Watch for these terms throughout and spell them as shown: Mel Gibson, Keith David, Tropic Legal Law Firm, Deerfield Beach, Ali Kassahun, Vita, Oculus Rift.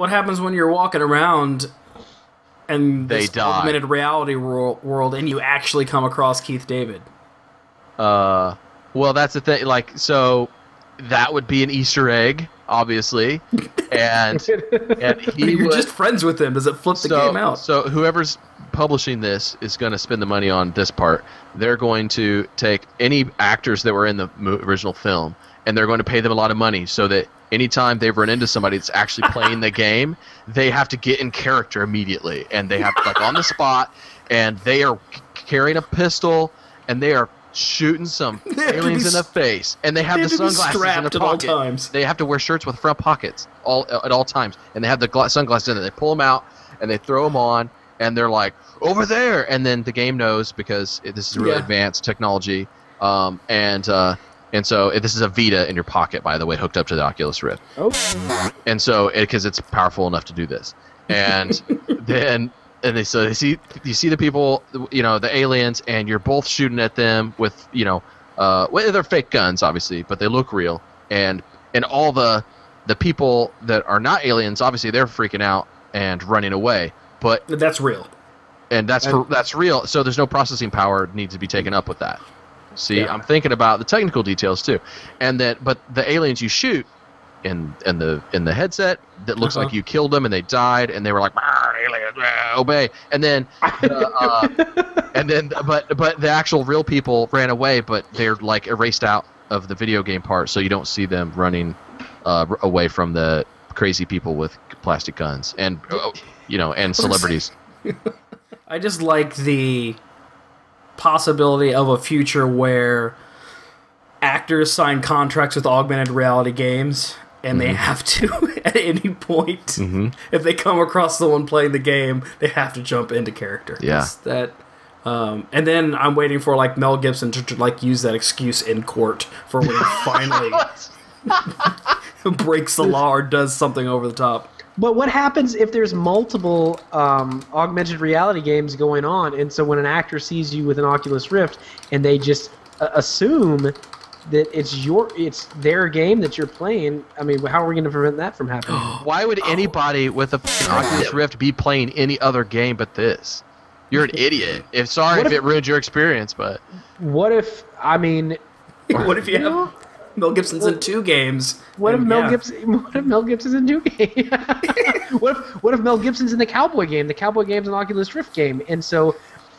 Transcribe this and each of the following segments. What happens when you're walking around and this augmented reality world and you actually come across Keith David? Well, that's the thing. Like, so that would be an Easter egg, obviously. And you're just friends with him. Does it flip the game out? So whoever's publishing this is going to spend the money on this part. They're going to take any actors that were in the original film, and they're going to pay them a lot of money so that anytime they've run into somebody that's actually playing the game, they have to get in character immediately, and they have to, like, on the spot, and they are carrying a pistol, and they are shooting some aliens in the face, and they have the sunglasses in their pockets. They have to wear shirts with front pockets at all times, and they have the sunglasses in it. They pull them out, and they throw them on, and they're like, over there! And then the game knows, because this is really advanced technology, and so this is a Vita in your pocket, by the way, hooked up to the Oculus Rift. Oh. And so, because it's powerful enough to do this. And then... And they, so they see, you see the people, you know, the aliens, and you're both shooting at them with, you know, well, they're fake guns, obviously, but they look real. And all the people that are not aliens, obviously, they're freaking out and running away. But that's real. And that's real. So there's no processing power needs to be taken up with that. See, yeah. I'm thinking about the technical details too, but the aliens you shoot in the headset that looks like you killed them and they died and they were like. Obey, and then, but the actual real people ran away, but they're like erased out of the video game part, so you don't see them running away from the crazy people with plastic guns and you know, and celebrities. I just like the possibility of a future where actors sign contracts with augmented reality games. And they have to, at any point, if they come across someone playing the game, they have to jump into character. Yeah. That, and then I'm waiting for like Mel Gibson to like use that excuse in court for when he finally breaks the law or does something over the top. But what happens if there's multiple augmented reality games going on, and so when an actor sees you with an Oculus Rift, and they just assume that it's their game that you're playing. I mean, how are we going to prevent that from happening? Why would anybody with an Oculus Rift be playing any other game but this? You're an idiot. Sorry if it ruined your experience, but... What if, I mean... What if you have... Mel Gibson's in two games. What if Mel Gibson's in two games? What if Mel Gibson's in the Cowboy game? The Cowboy game's an Oculus Rift game, and so...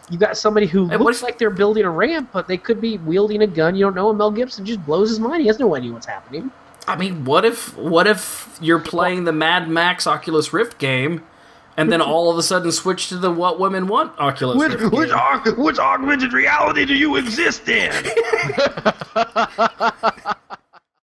You got somebody who looks like they're building a ramp, but they could be wielding a gun. You don't know, and Mel Gibson just blows his mind. He has no idea what's happening. I mean, what if you're playing the Mad Max Oculus Rift game, and then all of a sudden switch to the What Women Want Oculus Rift game? Which augmented reality do you exist in?